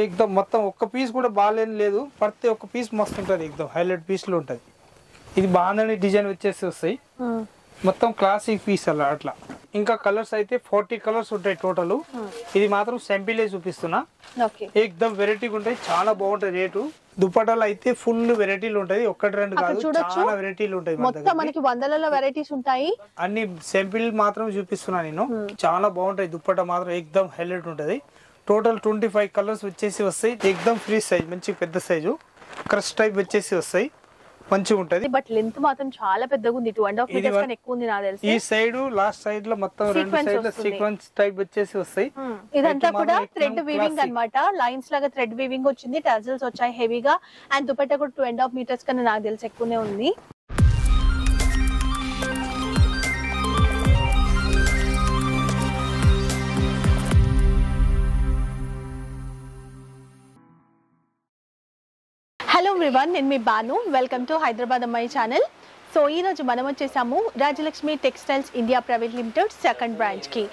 एकदम మొత్తం ఒక్క పీస్ కూడా బాలేని లేదు ప్రతి ఒక్క పీస్ మస్తు ఉంటది एकदम హైలైట్ పీస్ లో ఉంటది ఇది బాందని డిజైన్ వచ్చేసి వస్తాయి మొత్తం క్లాసిక్ పీస్ అలా అట్లా ఇంకా కలర్స్ అయితే 40 కలర్స్ ఉంటాయి టోటల్ ఇది మాత్రం సింపుల్ ఏ చూపిస్తున్నా ఓకే एकदम వెరైటీ ఉంటాయి చాలా బాగుంటది రేటు దుపట్టాలు అయితే ఫుల్ వెరైటీలు ఉంటాయి ఒకటి రెండు కాదు చాలా వెరైటీలు ఉంటాయి మొత్తం మనకి వందలలో వెరైటీస్ ఉంటాయి అన్ని సింపుల్ మాత్రం చూపిస్తున్నా నేను చాలా బాగుంటాయి దుపట్టా మాత్రం एकदम హైలైట్ ఉంటది Total 25 colors which is एकदम free size मंची पैदा size हो crust type which is वस्से मंची उन्टा they but length मातम छाला पैदा गुन्दी 2.5 meters का नेक कुन्दी ना दे रहे इस side हो last side ला मतलब रंड side La sequence type which is वस्से इधर तक उड़ा thread weaving करना मटा lines लगा thread weaving हो चिंदी tassels हो चाहे heavy का and दुपट्टा को 2.5 meters का ना दे रहे सेक कुन्ने उन्नी Hello everyone, I'm Banu. Welcome to Hyderabad Ammai channel. So, we are going to Rajlaxmi Textiles India Private Limited, second branch. Ki.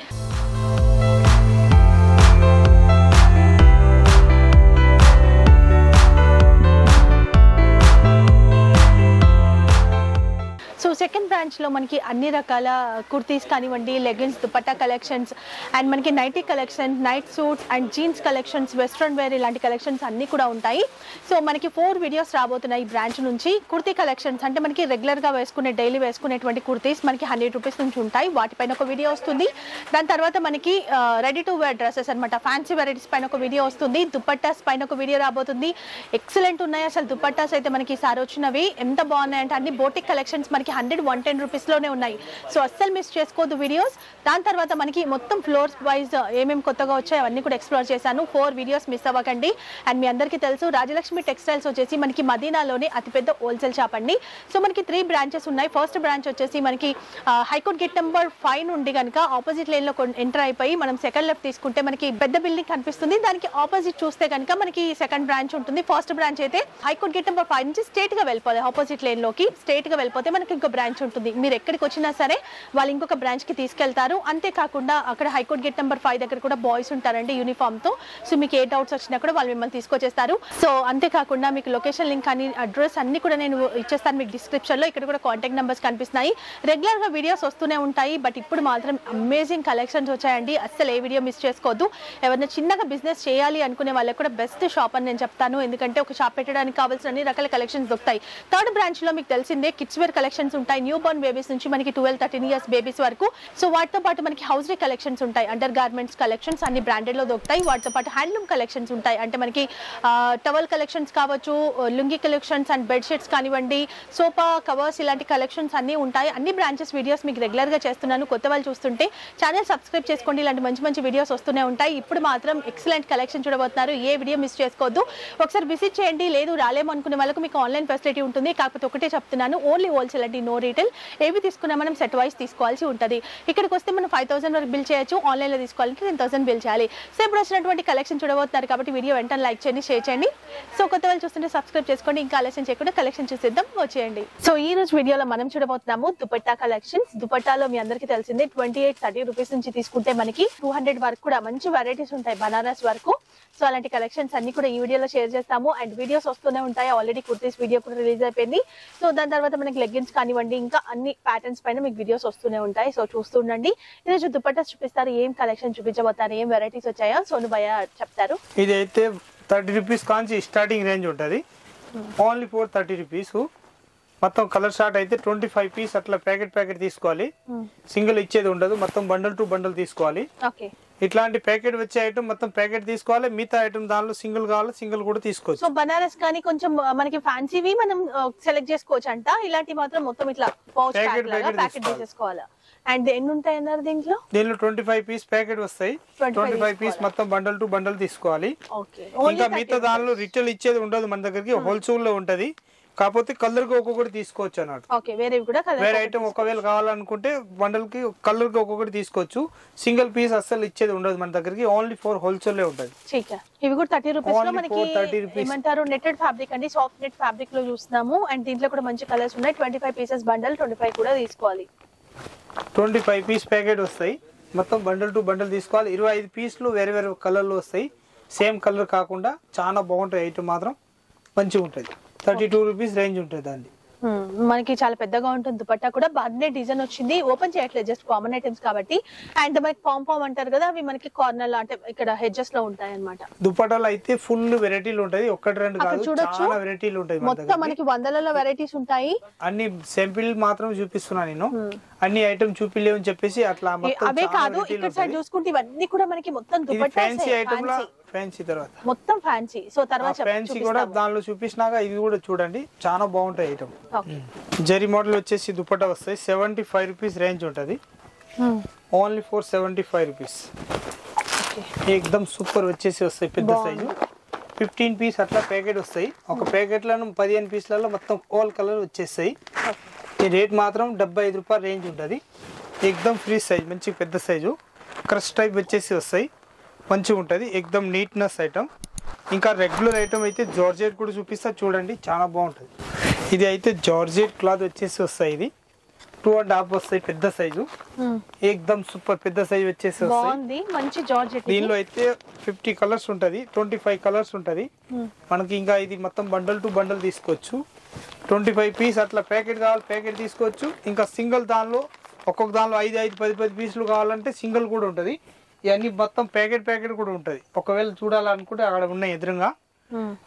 So, second branch lo manki anni rakala kurtis kanivandi, leggings, dupatta collections, and manki nighty collections, night suits, and jeans collections, western wear ilanti collections anni kuda untayi. So, manki 4 videos rabothunnayi ee branch nunchi. Kurti collections ante manki regular ga vesukune daily vesukunetuvanti kurtis manki 100 rupees nunchi untayi. Vaatipaina oka video ostundi. Dani tarvata manki ready to wear dresses anamata fancy varieties paina oka video ostundi. Dupattas paina oka video rabothundi. Excellent unnayi asalu dupattas aithe manki saari ochinavi enta baagunnay ante anni boutique collections manki 110 rupees లోనే ఉన్నాయి so అస్సలు miss చేసుకోదు videos దాని తర్వాత మనకి మొత్తం floors vice ఏమేం కొత్తగా వచ్చాయి అవన్నీ కూడా ఎక్స్‌ప్లోర్ చేశాను 4 videos మిస్ అవ్వకండి అండ్ మీ అందరికీ తెలుసు రాజలక్ష్మి టెక్స్టైల్స్ వచ్చేసి మనకి మదీనాలోనే అతిపెద్ద హోల్సేల్ షాప్ అండి సో మనకి 3 branches ఉన్నాయి ఫస్ట్ బ్రాంచ్ వచ్చేసి మనకి హై కోర్ట్ గేట్ నంబర్ 5 నుండి గనుక ఆపోజిట్ లైన్ లో ఎంటర్ అయిపోయి మనం సెకండ్ లెఫ్ట్ తీసుకుంటే మనకి పెద్ద బిల్డింగ్ కనిపిస్తుంది దానికి ఆపోజిట్ చూస్తే గనుక మనకి సెకండ్ బ్రాంచ్ ఉంటుంది ఫస్ట్ బ్రాంచ్ అయితే హై కోర్ట్ గేట్ నంబర్ 5 నుంచి స్ట్రెయిట్ గా వెళ్ళిపోవాలి ఆపోజిట్ లైన్ లోకి స్ట్రెయిట్ గా వెళ్ళిపోతే మనకి బ్రాంచ్ ఉంటుంది మీరు ఎక్కడికి వచ్చినా సరే వాళ్ళు ఇంకొక బ్రాంచ్ కి తీసుకెళ్తారు అంతే కాకుండా అక్కడ హైకోర్ట్ గేట్ నంబర్ 5 దగ్గర కూడా బాయ్స్ ఉంటారండి యూనిఫామ్ తో సో మీకు ఏ డౌట్స్ వచ్చినా కూడా వాళ్ళు మిమ్మల్ని తీసుకొచ్చేస్తారు సో అంతే కాకుండా మీకు లొకేషన్ లింక్ అని అడ్రస్ అన్ని కూడా నేను ఇచ్చేస్తాను మీకు డిస్క్రిప్షన్ లో ఇక్కడ కూడా కాంటాక్ట్ నంబర్స్ కనిపిస్తాయి రెగ్యులర్ గా వీడియోస్ వస్తూనే ఉంటాయి బట్ ఇప్పుడు మాత్రం అమేజింగ్ కలెక్షన్స్ వచ్చాయండి అస్సలు ఏ వీడియో మిస్ చేసుకోవద్దు ఎవరైనా చిన్నగా బిజినెస్ చేయాలి అనుకునే వాళ్ళకి కూడా బెస్ట్ షాప్ అని నేను చెప్తాను ఎందుకంటే ఒక షాప్ పెట్టడానికి కావాల్సిన అన్ని రకాల కలెక్షన్స్ దొరుకుతాయి థర్డ్ బ్రాంచ్ లో మీకు తెలిసిందే కిడ్స్ వేర్ కలెక్షన్స్ ఉంటాయి న్యూ బోర్న్ బేబీస్ నుంచి మనకి 12-13 years బేబీస్ వరకు సో వాటితో పాటు మనకి హౌస్రీ కలెక్షన్స్ ఉంటాయి అండర్ గార్మెంట్స్ కలెక్షన్స్ అన్ని బ్రాండెడ్ లో దొరుకుతాయి వాటితో పాటు హ్యాండ్లూమ్ కలెక్షన్స్ ఉంటాయి అంటే మనకి టవల్ కలెక్షన్స్ కావచ్చు లుంగి కలెక్షన్స్ అండ్ బెడ్షీట్స్ కానివ్వండి సోఫా కవర్స్ ఇలాంటి కలెక్షన్స్ అన్ని ఉంటాయి అన్ని బ్రాంచెస్ వీడియోస్ మీకు రెగ్యులర్ గా చేస్తున్నాను కొత్త వాళ్ళు చూస్తుంటే ఛానల్ సబ్స్క్రైబ్ చేసుకోండి ఇలాంటి మంచి మంచి వీడియోస్ వస్తూనే ఉంటాయి ఇప్పుడు మాత్రం ఎక్సలెంట్ కలెక్షన్ చూడబోతున్నారు ఏ వీడియో మిస్ చేసుకోవద్దు ఒకసారి విజిట్ చేయండి లేదు రాలేము అనుకునే వాళ్ళకి మీకు ఆన్లైన్ ఫెసిలిటీ ఉంటుంది కాకపోతే ఒకటే చెప్తున్నాను ఓన్లీ హోల్సేల్ అండి నో రీటైల్ ఏవి తీసుకున్నా మనం సెట్ వైస్ తీసుకోవాల్సి ఉంటుంది ఇక్కడికి వస్తే మనం 5000 వరకు బిల్ చేయొచ్చు ఆన్లైన్ లో తీసుకోవాలంటే 10,000 బిల్ చేయాలి సో ఇప్పుడు వచ్చినటువంటి కలెక్షన్ చూడబోతున్నారు కాబట్టి వీడియో వెంటనే లైక్ చేయండి షేర్ చేయండి సో కొత్త వాళ్ళు చూస్తుంటే సబ్స్క్రైబ్ చేసుకోండి ఇంకా ఆలస్యం చేయకుండా కలెక్షన్ చూసేద్దాం వచ్చేయండి సో ఈ రోజు వీడియోలో మనం చూడబోతున్నాము దుపట్టా కలెక్షన్స్ దుపట్టాలో మీ అందరికీ తెలిసిందే 28-30 rupees నుంచి తీసుకుంటే మనకి 200 వరకు కూడా మంచి వెరైటీస్ ఉంటాయి బనారస్ వరకు సో అలాంటి కలెక్షన్స్ అన్ని కూడా ఈ వీడియోలో షేర్ చేస్తాము అండ్ వీడియోస్ వస్తూనే ఉంటాయి ఆల్రెడీ కుర్తీస్ వీడియో కూడా రిలీజ్ అయిపోయింది సో దాని తర్వాత మనకి లెగ్గిన్స్ కానివ్వండి ఇంకా అన్ని ప్యాటర్న్స్ పైన మీకు వీడియోస్ వస్తూనే ఉంటాయి సో చూస్తూ ఉండండి ఈరోజు దుపట్టాస్ చూపిస్తారు ఏం కలెక్షన్ చూపించబోతారు ఏం వెరైటీస్ వచ్చాయో సోను భయ్య చెప్తారు ఇదైతే 30 rupees కాంచి స్టార్టింగ్ రేంజ్ ఉంటుంది ఓన్లీ 430 rupees మొత్తం కలర్ షార్ట్ అయితే 25 pieces అట్లా ప్యాకెట్ తీసుకోవాలి సింగిల్ ఇచ్చేది ఉండదు మొత్తం బండల్ టు బండల్ తీసుకోవాలి ఓకే ఇట్లాంటి ప్యాకెట్ వచ్చే ఐటమ్ మొత్తం ప్యాకెట్ తీసుకోవాలి మిగతా ఐటమ్ దానిలో సింగిల్ కావాలి సింగిల్ కూడా తీసుకోవచ్చు సో బనారస్ కానీ కొంచెం మనకి ఫ్యాన్సీవి మనం సెలెక్ట్ చేసుకోవచ్చు అంట ఇలాంటి మాత్రం మొత్తం ఇట్లా పౌచ్ ప్యాకెట్ తీసుకోవాలి అండ్ ఎన్ని ఉంటాయి అన్నారు దీంట్లో దీనిలో 25 pieces ప్యాకెట్ వస్తాయి 25 pieces మొత్తం బండల్ టు బండల్ తీసుకోవాలి ఓకే ఇంకా మిగతా దానిలో రిటైల్ ఇచ్చేది ఉండదు మన దగ్గరికి హోల్సేల్ లో ఉంటది కాకపోతే కలర్ కి ఒక్కొక్కటి తీసుకోవచ్చు అన్నట్టు ఓకే వేరే ఐటమ్ ఒకవేళ కావాలనుకుంటే బండల్ కి కలర్ కి ఒక్కొక్కటి తీసుకోవచ్చు సింగిల్ పీస్ అస్సలు ఇచ్చేది ఉండదు మన దగ్గరికి ఓన్లీ 4 హోల్సేల్ ఉంటుంది ఇవి కూడా 30 rupees లో మనకి ఏమంటారు నెటెడ్ ఫ్యాబ్రిక్ అండి సాఫ్ట్ నెట్ ఫ్యాబ్రిక్ లో చూస్తున్నాము అండ్ దీంట్లో కూడా మంచి కలర్స్ ఉన్నాయి 25 pieces బండల్ 25 కూడా తీసుకోవాలి 25 pieces ప్యాకెట్ వస్తాయి మొత్తం బండల్ టు బండల్ తీసుకోవాలి 25 pieces లు వేరే వేరే కలర్ లో వస్తాయి same color kaakunda chaana bagunta item matram manchi untadi 32 rupees range untadandi మనకి చాలా పెద్దగా ఉంటుంది దుపట్టా కూడా బార్నే డిజైన్ వచ్చింది ఓపెన్ చేయట్లేదు జస్ట్ కామన్ ఐటమ్స్ కాబట్టి అండ్ మనకి పాంపాం అంటారు కదా అవి మనకి కార్నర్ అంటే ఇక్కడ హెడ్జెస్ లో ఉంటాయి అన్నమాట దుపట్టాలో అయితే ఫుల్ వెరైటీలు ఉంటాయి ఒకటి రెండు కాదు చాలా వెరైటీలు ఉంటాయి మొత్తం మనకి వందలలో వెరైటీస్ ఉంటాయి అన్ని సింపుల్ మాత్రమే చూపిస్తున్నా నేను అన్ని ఐటమ్ చూపిలేవు అని చెప్పేసి అట్లా మొత్తం అవే కాదు ఇక్కడ సైడ్ చూసుకుంటే ఇవన్నీ కూడా మనకి మొత్తం దుపట్టా ఫ్యాన్సీ ఐటమ్ల ఫ్యాన్సీ తర్వాత మొత్తం ఫ్యాన్సీ సో తర్వాత చెప్తాను ఫ్యాన్సీ కూడా దానిలో చూపిస్తున్నాగా ఇది కూడా చూడండి చాలా బాగుంటాయి ఐటమ్ జెరీ మోడల్ వచ్చేసి దుపట్టా వస్తాయి 75 రూపాయస్ రేంజ్ ఉంటది ఓన్లీ ఫర్ 75 రూపాయస్ ఓకే एकदम సూపర్ వచ్చేసి వస్తాయి పెద్ద సైజ్ 15 పీస్ అట్లా ప్యాకెట్ వస్తాయి ఒక ప్యాకెట్ లను 15 పీస్లలో మొత్తం ఆల్ కలర్ వచ్చేస్తాయి ఈ రేట్ మాత్రం 75 రూపాయల రేంజ్ ఉంటది एकदम ఫ్రీ సైజ్ మంచి పెద్ద సైజ్ క్రష్ టైప్ వచ్చేసి వస్తాయి మంచి ఉంటది एकदम నీట్నెస్ ఐటమ్ ఇంకా రెగ్యులర్ ఐటమ్ అయితే జార్జెట్ కూడా చూపిస్తా చూడండి చాలా బాగుంటది ఇది అయితే జార్జెట్ క్లాత్ వచ్చేసి వస్తాయి ఇది 2.5 వస్తాయి పెద్ద సైజు एकदम సూపర్ పెద్ద సైజ్ వచ్చేసి వస్తాయి బాగుంది మంచి జార్జెట్ దీనిలో అయితే 50 కలర్స్ ఉంటది 25 కలర్స్ ఉంటది మనకి ఇంకా ఇది మొత్తం బండిల్ టు బండిల్ తీసుకోవచ్చు 25 పీస్ అట్లా ప్యాకెట్ కావాలి ప్యాకెట్ తీసుకోవచ్చు ఇంకా సింగిల్ దానిలో ఒక్కొక్క దానిలో 5 10 పీసులు కావాలంటే సింగిల్ కూడా ఉంటది ఇవన్నీ మొత్తం ప్యాకెట్ ప్యాకెట్ కూడా ఉంటది ఒకవేళ చూడాలనుకుంటే అక్కడ ఉన్నాయి ఎదురుగా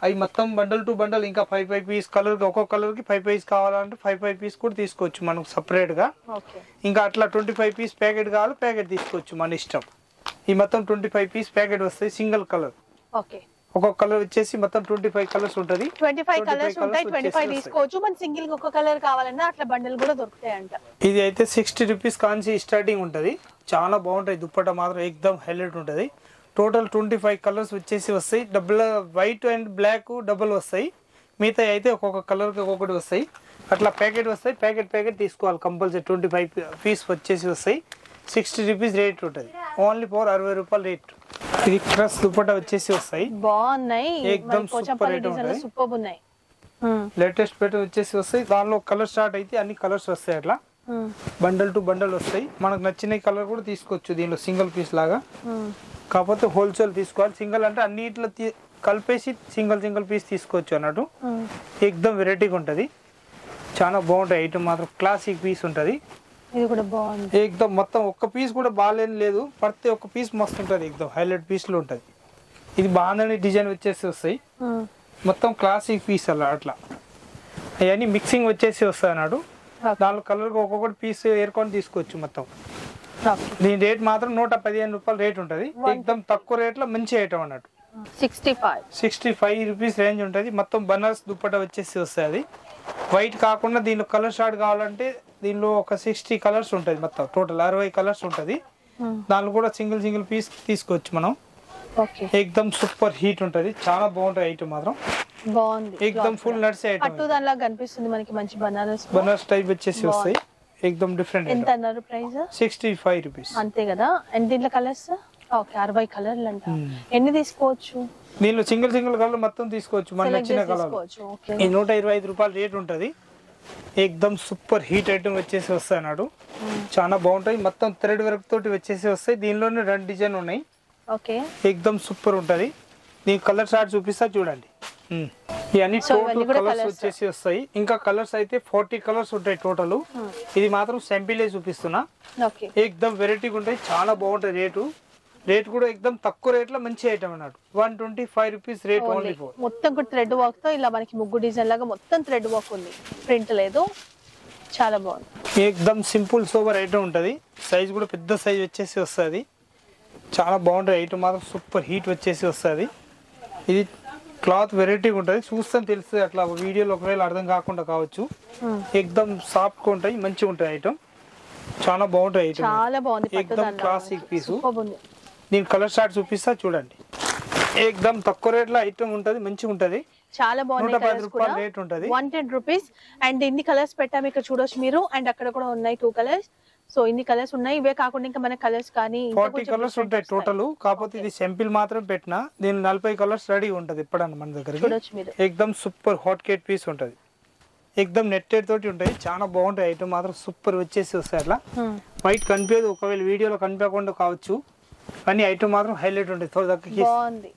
అవి మొత్తం బండల్ టు బండల్ ఇంకా 5 పీస్ కలర్ ఒక్కొక్క కలర్ కి 5 పీస్ కావాలంటే 5 పీస్ కూడా తీసుకోవచ్చు మనకు సెపరేట్ గా ఇంకా అట్లా 25 పీస్ ప్యాకెట్ కావాలి ప్యాకెట్ తీసుకోవచ్చు మన ఇష్టం ఈ మొత్తం 25 పీస్ ప్యాకెట్ వస్తాయి సింగిల్ కలర్ ఒక్కొక్క కలర్ వచ్చేసి మొత్తం 25 కలర్స్ ఉంటది 25 కలర్స్ ఉంటాయి 25 తీసుకోవచ్చు మన సింగిల్ గా ఒక్కొక్క కలర్ కావాలన్నా అట్లా బండల్ కూడా దొరుకుతాయి అంట ఇది అయితే 60 రూపాయస్ కాంచి స్టార్టింగ్ ఉంటది చాలా బాగుంటాయి దుప్పట మాత్రం एकदम హైలైట్ ఉంటది టోటల్ 25 కలర్స్ వచ్చేసి వస్తాయి double white and black double వస్తాయి మిగతా అయితే ఒక్కొక్క కలర్ కి ఒక్కొక్కటి వస్తాయి అట్లా ప్యాకెట్ వస్తాయి ప్యాకెట్ తీసుకోవాలి కంపల్సరీ 25 పీస్ వచ్చేసి వస్తాయి 60 రూపాయస్ రేట్ ఉంటది ఓన్లీ ఫర్ 60 రూపాయల రేట్ ఇది క్రస్ దుపట్ట వచ్చేసి వస్తాయి బాగున్నాయి एकदम సూపర్ రేట్ ఉంటది సూపర్ ఉన్నాయి లేటెస్ట్ ప్యాకెట్ వచ్చేసి వస్తాయి దానిలో కలర్ స్టార్ట్ అయితే అన్ని కలర్స్ వస్తాయి అట్లా బండల్ టు బండల్ వస్తాయి మనకు నచ్చిన కలర్ కూడా తీసుకోవచ్చు దీనిలో సింగిల్ పీస్ లాగా కాకపోతే హోల్సేల్ తీసుకోవాలి సింగిల్ అంటే అన్నిట్లో కలిపేసి సింగిల్ పీస్ తీసుకోవచ్చు అన్నట్టు एकदम వెరైటీగా ఉంటది చాలా బాగుంటాయి ఐటమ్ మాత్రం క్లాసిక్ పీస్ ఉంటది ఇది కూడా బాగుంది एकदम మొత్తం ఒక్క పీస్ కూడా బాలేని లేదు ప్రతి ఒక్క పీస్ మస్తు ఉంటది एकदम హైలైట్ పీస్ లో ఉంటది ఇది బాగుంది డిజైన్ వచ్చేసి వస్తాయి మొత్తం క్లాసిక్ పీస్ అలా అట్లా అవన్నీ మిక్సింగ్ వచ్చేసి వస్తాయి అన్నట్టు దానిలో కలర్ ఒక్కొక్కటి పీస్ ఏర్కొని తీసుకోవచ్చు మొత్తం దీని రేట్ మాత్రం 115 రూపాయల రేట్ ఉంటది एकदम తక్కువ రేట్ లో మంచి ఐటమ్ అన్నట్టు 65 రూపీస్ రేంజ్ ఉంటది మొత్తం బనారస్ దుపట్టా వచ్చేసి వస్తది వైట్ కాకుండా దీనిలో కలర్ షార్ట్ కావాలంటే దీనిలో ఒక 60 కలర్స్ ఉంటది మొత్తం టోటల్ 60 కలర్స్ ఉంటది దానిలో కూడా సింగిల్ పీస్ తీసుకోవచ్చు మనం ఓకే एकदम సూపర్ హీట్ ఉంటది చాలా బాగుంటది ఐటమ్ మాత్రం బాగుంది एकदम ఫుల్ నట్స్ ఐటమ్ అటు దానిలా కనిపిస్తుంది మనకి మంచి బనారస్ టైప్ వచ్చేసి వస్తది एकदम डिफरेंट ఎంత అన్నారు ప్రైస్ 65 రూపాయస్ అంతే కదా అండ్ దీనిలో కలర్స్ ఓకే 60 కలర్లు అంట ఎన్ని తీసుకోవచ్చు దీనిలో సింగిల్ కలర్ మొత్తం తీసుకోవచ్చు మన నచ్చిన కలర్ ఓకే ఈ 125 రూపాయల రేట్ ఉంటది एकदम సూపర్ హీట్ ఐటమ్ వచ్చేసి వస్తాయన్నాడు చాలా బాగుంటాయి మొత్తం థ్రెడ్ వర్క్ తోటి వచ్చేసి వస్తాయి దీనిలోనే రెండు డిజైన్ ఉన్నాయి ఓకే एकदम సూపర్ ఉంటది దీని కలర్ చార్ట్ చూపిస్తా చూడండి ఇవన్నీ టోటల్ కలర్స్ వచ్చేసి వస్తాయి ఇంకా కలర్స్ అయితే 40 కలర్స్ ఉంటాయి టోటల్ ఇది మాత్రం సింపులే చూపిస్తున్నా एकदम వెరైటీగా ఉంటాయి చాలా బాగుంటాయి రేట్ కూడా एकदम తక్కువ రేట్ లో మంచి ఐటమ్ అన్నాడు 125 రూపీస్ రేట్ ఓన్లీ ఫర్ మొత్తం థ్రెడ్ వర్క్ తో ఇలా మనకి ముగ్గు డిజైన్ లాగా మొత్తం థ్రెడ్ వర్క్ ఉంది ప్రింట్ లేదు చాలా బాగుంది एकदम సింపుల్ సోబర్ ఐటమ్ ఉంటది సైజ్ కూడా పెద్ద సైజ్ వచ్చేసి వస్తది చాలా బాగుంటాయి ఐటమ్ మాత్రం సూపర్ హీట్ వచ్చేసి వస్తది ఇది క్లాత్ వెరైటీ ఉంటది చూస్తాం తెలుస్తుంది అట్లా వీడియోలో ఒకవేళ అర్థం కాకుండా కావచ్చు एकदम సాఫ్ట్ గా ఉంటాయి మంచి ఉంటాయి ఐటమ్ చాలా బాగుంటాయి ఐటమ్ చాలా బాగుంది एकदम క్లాసిక్ పీస్ దీని కలర్ షార్ట్ చూపిస్తా చూడండి एकदम తక్కువ రేట్ లో ఐటమ్ ఉంటది మంచి ఉంటది చాలా బాగుంది 110 రూపాయల రేట్ ఉంటది 110 రూపాయస్ అండ్ ఎన్ని కలర్స్ పెట్టాము ఇక్కడ చూడొచ్చు మీరు అండ్ అక్కడ కూడా ఉన్నాయి 2 కలర్స్ సో ఇన్ని కలర్స్ ఉన్నాయి ఇవే కాకుండా ఇంకా మన కలర్స్ కానీ 40 కలర్స్ ఉంటాయి టోటల్ కాకపోతే ఇది సింపుల్ మాత్రమే పెట్టినా దీని 40 కలర్స్ రెడీ ఉంటది ఇప్పుడన్న మన దగ్గరికి एकदम సూపర్ హాట్ కేట్ పీస్ ఉంటది एकदम నెట్టెడ్ తోటి ఉంటది చాలా బాగుంటాయి ఐటమ్ మాత్రం సూపర్ వచ్చేసి వస్తాయి అట్లా వైట్ కనిపించదు ఒకవేళ వీడియోలో కనిపించకుండా కావచ్చు కానీ ఐటమ్ మాత్రం హైలైట్ ఉంటది బాగుంది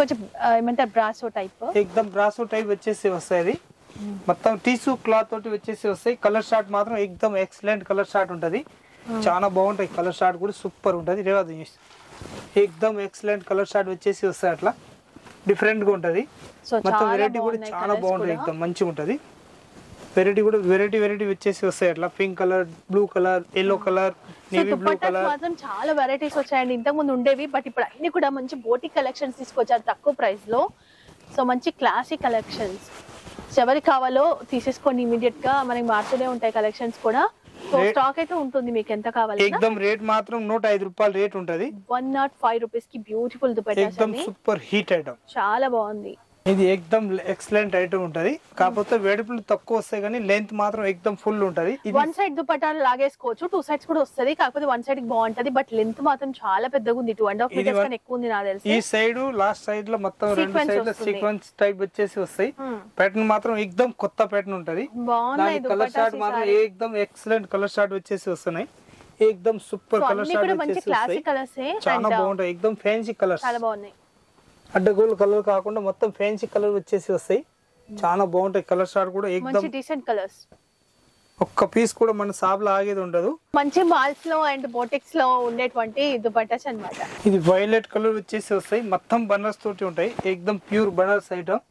కొంచెం ఏమంటారు బ్రాసో టైప్ एकदम బ్రాసో టైప్ వచ్చేసి వస్తది మొత్తం టిష్యూ క్లాత్ తోటి వచ్చేసి వస్తాయి కలర్ షార్ట్ మాత్రం एकदम ఎక్సలెంట్ కలర్ షార్ట్ ఉంటది చాలా బాగుంటాయి కలర్ షార్ట్ కూడా సూపర్ ఉంటది రేవాదు एकदम ఎక్సలెంట్ కలర్ షార్ట్ వచ్చేసి వస్తాయి అట్లా డిఫరెంట్ గా ఉంటది సో మొత్తం వెరైటీ కూడా చాలా బాగుంది एकदम మంచిగా ఉంటది వెరైటీ కూడా వెరైటీ వచ్చేసి వస్తాయి అట్లా pink colour blue colour yellow colour navy blue colour మాత్రం చాలా వెరైటీస్ వచ్చాయండి ఇంతకు ముందు ఉండేవి బట్ ఇప్పుడు అన్ని కూడా మంచి బోటిక్ కలెక్షన్స్ తీసుకొచ్చారు తక్కువ ప్రైస్ లో సో మంచి క్లాసిక్ కలెక్షన్స్ ఎవరికి కావాలో తీసేసుకోండి ఇమిడియట్ గా మనకి మార్చునే ఉంటాయి కలెక్షన్స్ కూడా సో స్టాక్ అయితే ఉంటుంది మీకు ఎంత కావాలి एकदम రేట్ మాత్రం 105 రూపాయలు రేట్ ఉంటది 105 రూపాయస్ కి బ్యూటిఫుల్ దుపట్టా एकदम సూపర్ హీట్ ఐటమ్ చాలా బాగుంది ఇది एकदम ఎక్సలెంట్ ఐటమ్ ఉంటది కాకపోతే వెడల్పు తక్కువ వస్తాయి కానీ లెంగ్త్ మాత్రం एकदम ఫుల్ ఉంటది వన్ సైడ్ దుపట్టా లాగేసుకోవచ్చు టూ సైడ్స్ కూడా వస్తది కాకపోతే వన్ సైడ్ కి బాగుంటది బట్ లెంగ్త్ మాత్రం చాలా పెద్దగా ఉంది 2.5 మీటర్స్ కన్నా ఎక్కువ ఉంది నా తెలుసు ఈ సైడ్ లాస్ట్ సైడ్ లో మొత్తం రెండు సైడ్ల సీక్వెన్స్ టైప్ వచ్చేసి వస్తాయి ప్యాటర్న్ మాత్రం एकदम కొత్త ప్యాటర్న్ ఉంటది బాగుంది కలర్ షార్ట్ మాత్రం एकदम ఎక్సలెంట్ కలర్ షార్ట్ వచ్చేసి వస్తున్నాయి एकदम సూపర్ కలర్ షార్ట్ వచ్చేసి క్లాసిక్ కలర్స్ చాలా బాగుంటాయి एकदम ఫ్యాన్సీ కలర్స్ చాలా బాగున్నాయి అడ్డగోల్ కలర్ కాకుండా మొత్తం ఫ్యాన్సీ కలర్ వచ్చేసి వస్తాయి చాలా బాగుంటాయి కలర్ షార్ట్ కూడా మంచి డిసెంట్ కలర్స్ ఒక్క పీస్ కూడా మన షాప్ లో ఆగేది ఉండదు మంచి మాల్స్ లో అండ్ బోటిక్స్ లో ఉండేటువంటి దుపట్టాస్ అన్నమాట ఇది వైలెట్ కలర్ వచ్చేసి వస్తాయి మొత్తం బనారస్ తోటి ఉంటాయి एकदम ప్యూర్ బనారస్ ఐటమ్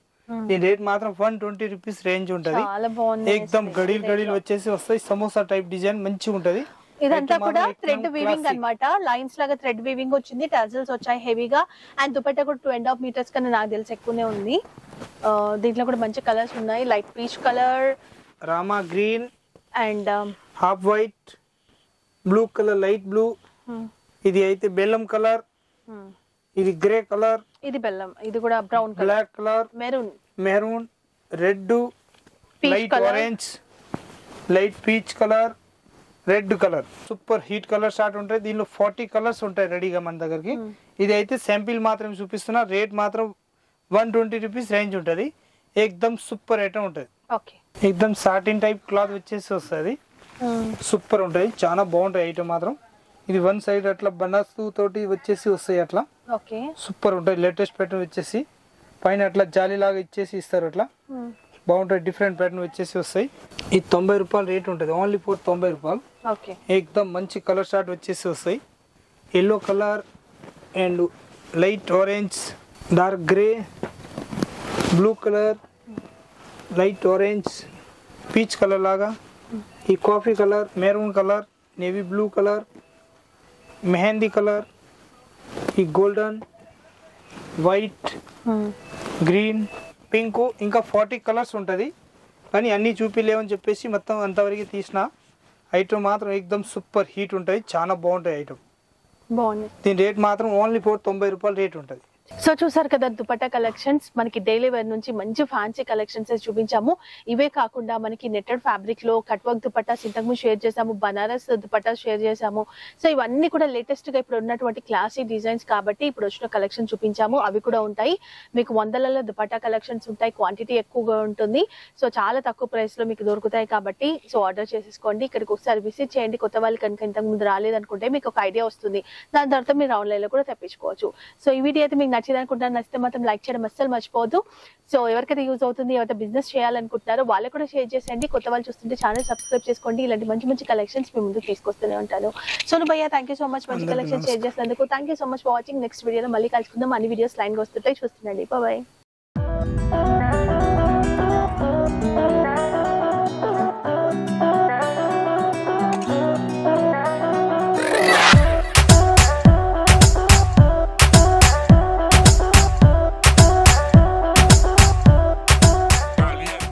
ఈ రేట్ మాత్రం 120 రూపాయస్ రేంజ్ ఉంటది చాలా బాగుంది एकदम గడిల్ వచ్చేసి వస్తాయి సమోసా టైప్ డిజైన్ మంచి ఉంటది ఇదంతా కూడా థ్రెడ్ వీవింగ్ అన్నమాట లైన్స్ లాగా థ్రెడ్ వీవింగ్ వచ్చింది టజల్స్ వచ్చాయి హెవీగా అండ్ దుపట్టా కూడా 2.5 మీటర్స్ కన్నా నాకు తెలిసి ఎక్కువనే ఉంది దీంట్లో కూడా మంచి కలర్స్ ఉన్నాయి light peach colour Rama green and half white blue colour light blue ఇది అయితే బెల్లం కలర్ ఇది గ్రే కలర్ ఇది బెల్లం ఇది కూడా brown colour black colour maroon red light orange light peach colour red colour super hit colour chart ఉంటాయి దీనిలో 40 కలర్స్ ఉంటాయి రెడీగా మన దగ్గరికి ఇది అయితే శాంపిల్ మాత్రం చూపిస్తున్నా రేట్ మాత్రం 120 రూపీస్ రేంజ్ ఉంటది एकदम సూపర్ ఐటమ్ ఉంటది ఓకే एकदम సాటిన్ టైప్ క్లాత్ వచ్చేసి వస్తది సూపర్ ఉంటది చాలా బాగుంటాయి ఐటమ్ మాత్రం ఇది వన్ సైడ్ అట్లా బనాస్ తోటి వచ్చేసి వస్తాయి అట్లా ఓకే సూపర్ ఉంటది లేటెస్ట్ ప్యాటర్న్ వచ్చేసి పైన అట్లా జాలి లాగా ఇచ్చేసి ఇస్తారు అట్లా బాగుంటాయి డిఫరెంట్ ప్యాటర్న్ వచ్చేసి వస్తాయి ఇది 90 రూపాయలు రేట్ ఉంటుంది ఓన్లీ ఫోర్ 90 రూపాయలు ఓకే एकदम మంచి కలర్ షార్ట్ వచ్చేసి వస్తాయి yellow colour and light orange dark grey blue colour light orange peach colour లాగా ఈ coffee colour maroon colour navy blue colour mehndi colour ఈ గోల్డెన్ వైట్ గ్రీన్ పింక్ ఇంకా 40 కలర్స్ ఉంటుంది కానీ అన్నీ చూపిలేవని చెప్పేసి మొత్తం అంతవరకు తీసిన ఐటమ్ మాత్రం एकदम సూపర్ హీట్ ఉంటాయి చాలా బాగుంటాయి ఐటమ్ బాగుంది దీని రేట్ మాత్రం ఓన్లీ 490 రూపాయలు రేట్ ఉంటుంది సో చూసారు కదా దుపట్టా కలెక్షన్స్ మనకి డైలీ వేర్ నుంచి మంచి ఫ్యాన్సీ కలెక్షన్స్ చూపించాము ఇవే కాకుండా మనకి నెట్టెడ్ ఫ్యాబ్రిక్ లో కట్ వర్క్ దుపట్టాస్ ఇంతకు ముందు షేర్ చేసాము బనారస్ దుపట్టాస్ షేర్ చేసాము సో ఇవన్నీ కూడా లేటెస్ట్ గా ఇప్పుడు ఉన్నటువంటి క్లాసిక్ డిజైన్స్ కాబట్టి ఇప్పుడు వచ్చిన కలెక్షన్ చూపించాము అవి కూడా ఉంటాయి మీకు వందలలో దుపట్టా కలెక్షన్స్ ఉంటాయి క్వాంటిటీ ఎక్కువగా ఉంటుంది సో చాలా తక్కువ ప్రైస్ లో మీకు దొరుకుతాయి కాబట్టి సో ఆర్డర్ చేసేసుకోండి ఇక్కడికి ఒకసారి విజిట్ చేయండి కొత్త వాళ్ళు కనుక ఇంతకు ముందు రాలేదనుకుంటే మీకు ఒక ఐడియా వస్తుంది దాని తర్వాత మీరు ఆన్లైన్ లో కూడా తెప్పించుకోవచ్చు సో ఈ వీడియో అయితే మీకు నచ్చిందనుకుంటున్నారు నచ్చితే మాత్రం లైక్ చేయడం అస్సలు మర్చిపోవద్దు సో ఎవరికైతే యూజ్ అవుతుంది ఎవరైతే బిజినెస్ చేయాలనుకుంటున్నారో వాళ్ళు కూడా షేర్ చేసేయండి కొత్త వాళ్ళు చూస్తుంటే ఛానల్ సబ్స్క్రైబ్ చేసుకోండి ఇలాంటి మంచి మంచి కలెక్షన్స్ మీ ముందు తీసుకొస్తూనే ఉంటాను సోను భయ్య థ్యాంక్ యూ సో మచ్ మంచి కలెక్షన్ షేర్ చేసినందుకు thank you so much for watching next వీడియోలో మళ్ళీ కలుసుకుందాం అన్ని వీడియోస్ లైన్ గా వస్తుంటాయి చూస్తుండండి బాయ్